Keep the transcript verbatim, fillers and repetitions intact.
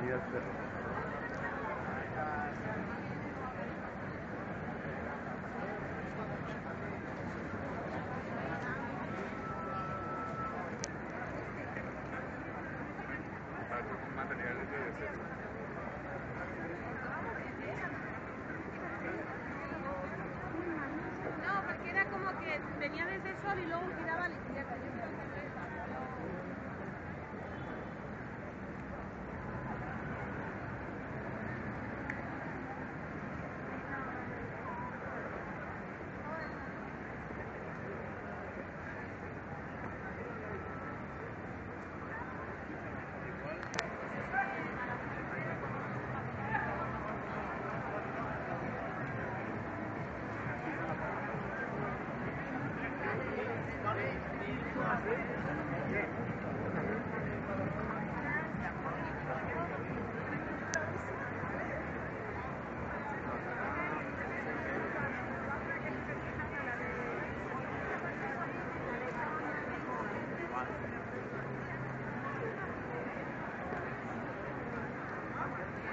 Y